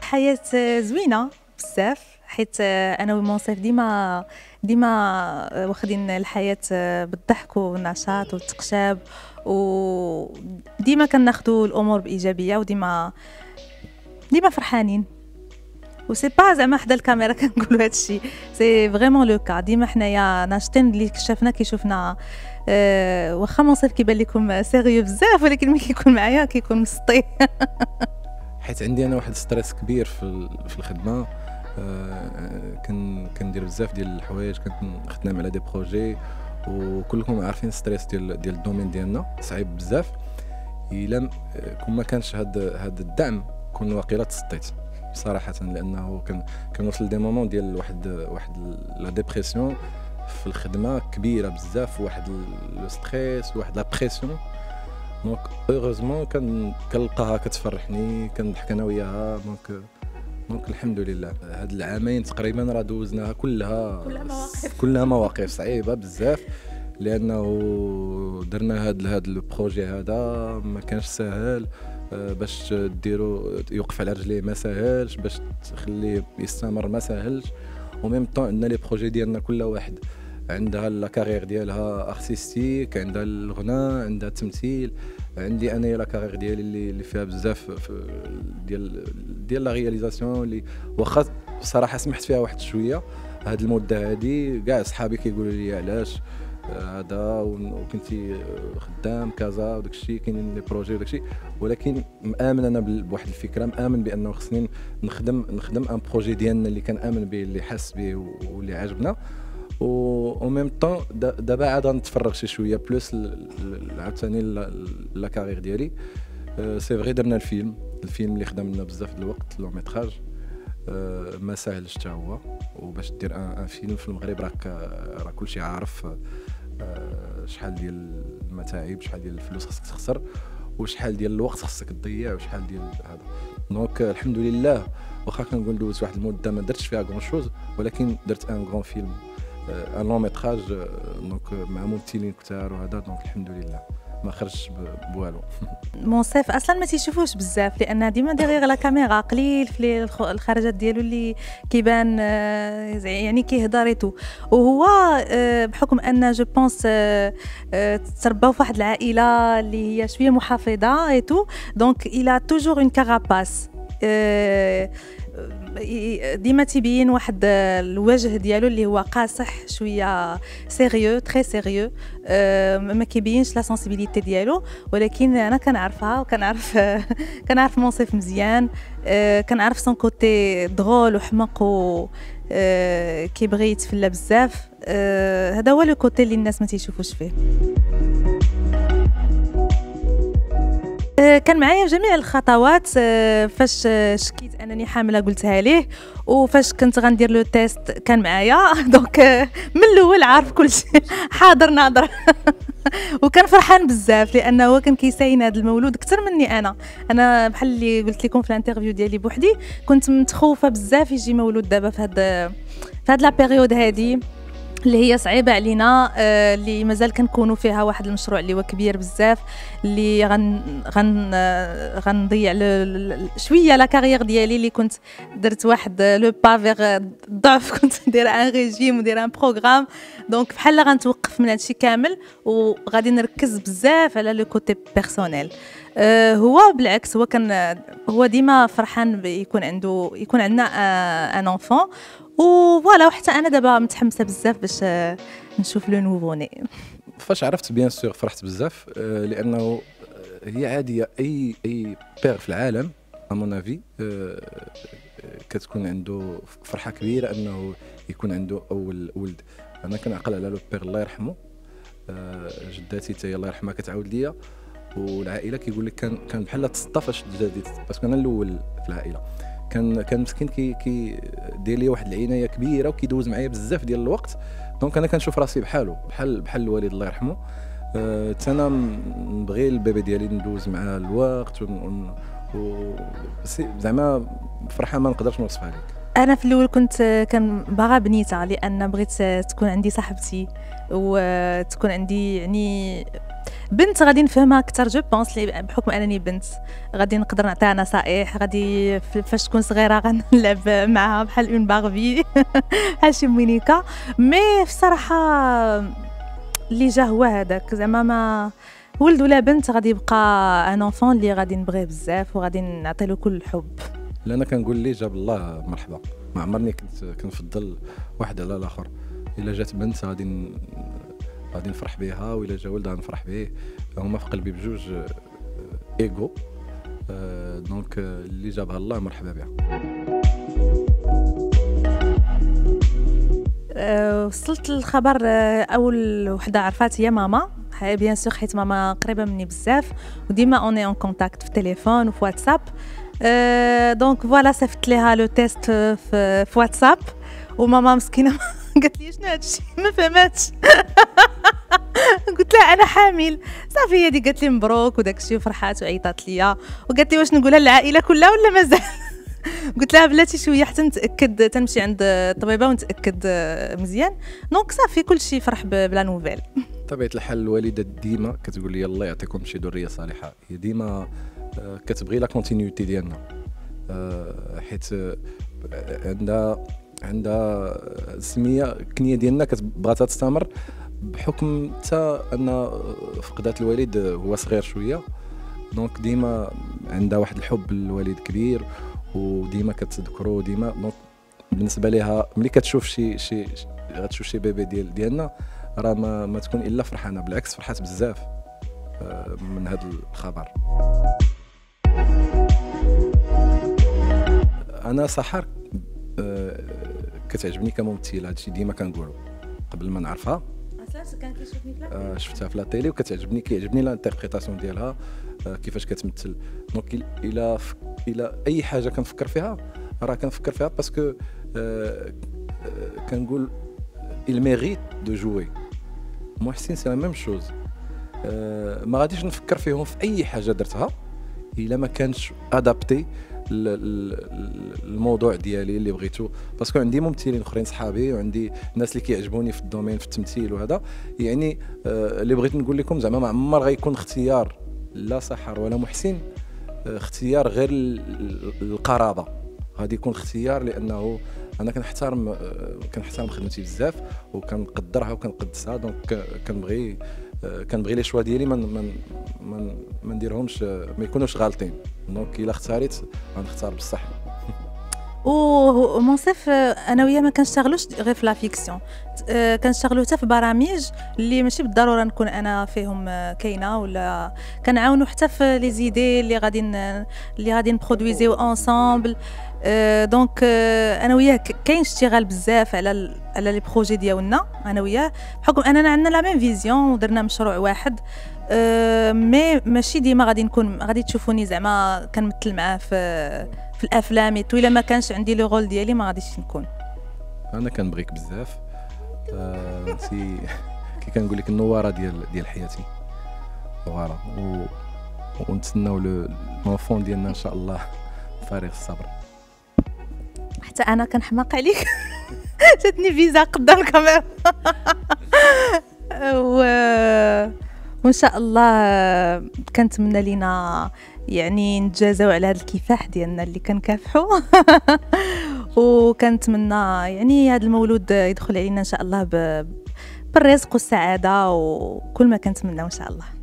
حياة زوينة بزاف، حيت أنا ومنصف ديما واخدين الحياة بالضحك والنشاط والتقشاب، وديما كناخدو الأمور بإيجابية، وديما فرحانين. وسي با زعما حدا الكاميرا كنقولو هادشي، سي فغيمون لو كا. ديما حنايا ناشطين، اللي كشفنا كيشوفنا. واخا منصف كيبان لكم سيريو بزاف، ولكن ملي كيكون معايا كيكون مسطي. حيت عندي انا واحد ستريس كبير في الخدمه، كندير بزاف ديال الحوايج، كنخدم على دي بروجي، وكلكم عارفين ستريس ديال الدومين ديالنا صعيب بزاف. الا كون ما كانش هاد الدعم كون واقيلا تسطيت صراحه، لانه كنوصل دي مومون ديال واحد لا ديبرسيون في الخدمه كبيره بزاف، واحد لو ستريس وواحد لا بريسيون. دونك هوغوزمون كنلقاها كتفرحني، كنضحك انا وياها. دونك الحمد لله. هاد العامين تقريبا راه دوزناها كلها مواقف صعيبه بزاف، لانه درنا هاد البروجي هذا ما كانش سهل، باش ديرو يوقف على رجليه ما سهلش، باش تخليه يستمر ما سهلش. وميم طون عندنا لي بروجي ديالنا كل واحد عندها لا كارير ديالها ارتستيك، عندها الغناء، عندها التمثيل. عندي انايا لا كارير ديالي اللي فيها بزاف ديال لا رياليزاسيون، اللي واخا بصراحه سمحت فيها واحد شويه هاد المده هادي. كاع صحابي كيقولوا لي علاش هذا وكنتي خدام كذا وداك الشيء، كاينين لي بروجي وداك الشيء، ولكن مآمن انا بواحد الفكره، مآمن بانه خصني نخدم ان بروجي ديالنا اللي كنآمن به، اللي حاس به واللي عجبنا. و ميم طون دابا عاد غنتفرغ شويه بلوس عاوتاني لا كارير ديالي. سي فغي درنا الفيلم اللي خدمنا بزاف د الوقت، لو ميتراج ما ساهلش حتى هو. وباش دير ان فيلم في المغرب راه كلشي عارف شحال ديال المتاعب، شحال ديال الفلوس خصك تخسر، وشحال ديال الوقت خصك تضيع، وشحال ديال هذا. دونك الحمد لله، واخا كنقول دوزت واحد المده ما درتش فيها كون شوز، ولكن درت ان كون فيلم، ان لون ميتراج، دونك مع ممثلين كثار وهذا. دونك الحمد لله ما خرجش بوالو. منصف اصلا ما تيشوفوش بزاف، لان ديما ديغيغ لا كاميرا قليل في الخرجات ديالو اللي كيبان، يعني كيهضر ايتو. وهو بحكم ان جو بونس ترباو في واحد العائله اللي هي شويه محافظه ايتو، دونك الى توجور اون كاراباس، ديما تيبين واحد الوجه ديالو اللي هو قاصح شويه، سيريو تري سيريو، ما كيبينش لا سونسيبيليتي ديالو. ولكن انا كنعرفها، وكنعرف كنعرف منصف مزيان، كنعرف سون كوتي دغول وحمق، و كيبغي يتفلى بزاف. هذا هو لو كوتي اللي الناس ما تيشوفوش فيه. كان معايا في جميع الخطوات، فاش شكيت انني حامله قلتها ليه، وفاش كنت غندير لو تيست كان معايا. دونك من الاول عارف كلشي، حاضر ناظر. وكان فرحان بزاف، لانه هو كان كيساين هذا المولود اكثر مني انا بحال اللي قلت لكم في الانترفيو ديالي بوحدي، كنت متخوفه بزاف يجي مولود دابا في هاد لا بيريود هادي اللي هي صعيبه علينا، اللي مازال كنكونوا فيها واحد المشروع اللي هو كبير بزاف، اللي غنضيع شويه لا كارير ديالي، اللي كنت درت واحد لو با فيغ الضعف، كنت ندير ان ريجيم ودير ان بروغرام. دونك بحال غنتوقف من هادشي كامل، وغادي نركز بزاف على لو كوتي بيرسونيل. هو بالعكس، هو ديما فرحان يكون عندنا ان انفون، وفوالا. وحتى انا دابا متحمسه بزاف باش نشوف لو نوفوني. فاش عرفت بيان سور فرحت بزاف، لانه هي عاديه، اي بير في العالم امون افي كتكون عنده فرحه كبيره انه يكون عنده اول ولد. انا كنعقل على لو بير الله يرحمه، جداتي حتى هي الله يرحمها كتعاود ليا، والعائله كيقول لك كان بحال تصدى فاش جداتي، باسكو انا الاول في العائله. كان مسكين كيدير لي واحد العنايه كبيره، وكيدوز معايا بزاف ديال الوقت. دونك انا كنشوف راسي بحالو، بحال الوالد الله يرحمه. حتى انا نبغي البيبي ديالي ندوز معاه الوقت، زعما فرحه ما نقدرش نوصفها لك. انا في الاول كنت باغا بنيتها، لان بغيت تكون عندي صاحبتي وتكون عندي يعني بنت غادي نفهمها اكثر. جو بونس بحكم انني بنت غادي نقدر نعطيها نصائح، غادي فاش تكون صغيره غنلعب معها بحال اون باربي بحال شي مينيكا. مي بصراحه اللي جا هو هذاك، زعما ما ولد ولا بنت غادي يبقى ان انفون اللي غادي نبغيه بزاف وغادي نعطي له كل الحب. لا انا كنقول لي جاب الله مرحبا، ما عمرني كنت كنفضل واحد على الاخر. الا جات بنت غادي نفرح بها، والا جا ولد غنفرح به. هما في قلبي بجوج ايغو، دونك اللي جابها الله مرحبا بها. وصلت الخبر اول وحده عرفات هي ماما، بيان سور حيت ماما قريبه مني بزاف وديما اوني اون كونتاكت في التليفون وفي واتساب. دونك فوالا صيفطت ليها لو تيست في واتساب، وماما مسكينه قالت لي شنو هادشي ما فهماتش قلت لها انا حامل صافي. هي دي قالت لي مبروك وداكشي وفرحات وعيطات ليا وقالت لي واش نقولها للعائله كلها ولا مازال قلت لها بلاتي شويه حتى نتاكد، تنمشي عند الطبيبه ونتاكد مزيان. دونك صافي كلشي فرح بلا نوفيل. طبيعه الحال الوالده ديما كتقول لي الله يعطيكم شي ذريه صالحه، هي ديما كتبغي لا كونتينيوتي ديالنا، حيت عندها السميه الكنيه ديالنا كتبغى تستمر، بحكم حتى ان فقدات الوالد هو صغير شويه. دونك ديما عندها واحد الحب للوالد كبير وديما كتذكرو ديما. دونك بالنسبه ليها ملي كتشوف غتشوف شي بيبي ديالنا راه ما تكون الا فرحانه، بالعكس فرحات بزاف من هذا الخبر. انا سحر كتعجبني كممثله، هادشي ديما كنقولو قبل ما نعرفها. اصلا كان كيشوفني في لا شفتها في لا تيلي وكتعجبني، كيعجبني لانتربريتاسيون ديالها كيفاش كتمثل. دونك الى اي حاجه كنفكر فيها راه كنفكر فيها باسكو كنقول il mérite de jouer. محسن سي لا ميم شوز، ما غاديش نفكر فيهم في اي حاجه درتها الا ما كانش ادابتي الموضوع ديالي اللي بغيتو، باسكو عندي ممثلين اخرين صحابي وعندي ناس اللي كيعجبوني في الدومين في التمثيل وهذا. يعني اللي بغيت نقول لكم زعما ما عمر غيكون اختيار لا سحر ولا محسن اختيار غير القرابه، غادي يكون اختيار لانه انا كنحترم خدمتي بزاف وكنقدرها وكنقدسها. دونك كنبغي لي شوا ديالي ما نديرهمش، ما يكونوش غالطين. دونك الا اختاريت غنختار بصح. ومنصف انا وياه ما كنشتغلوش غير في لا فيكسيون، كنشتغلو حتى في برامج اللي ماشي بالضروره نكون انا فيهم كاينه، ولا كنعاونو حتى في لي زيدي اللي غادي نبرودويزيو انصامبل. دونك انا وياه كاين اشتغال بزاف على لي بروجي ديالنا انا وياه، بحكم اننا عندنا لا ميم فيزيون ودرنا مشروع واحد. مي ماشي ديما غادي تشوفوني زعما كنمثل معاه في الافلام، الا ما كانش عندي لو رول ديالي ما غاديش نكون. انا كنبغيك بزاف، انتي كي كنقول لك النواره ديال حياتي فوالا، ونتسناو لونفون ديالنا ان شاء الله فارغ الصبر. حتى انا كنحماق عليك جاتني فيزا قدام الكاميرا وان شاء الله كنتمنى لينا يعني نتجازاو على هذا الكفاح ديالنا اللي كنكافحوا وكنتمنى يعني هذا المولود يدخل علينا ان شاء الله بالرزق والسعاده وكل ما كنتمناو ان شاء الله.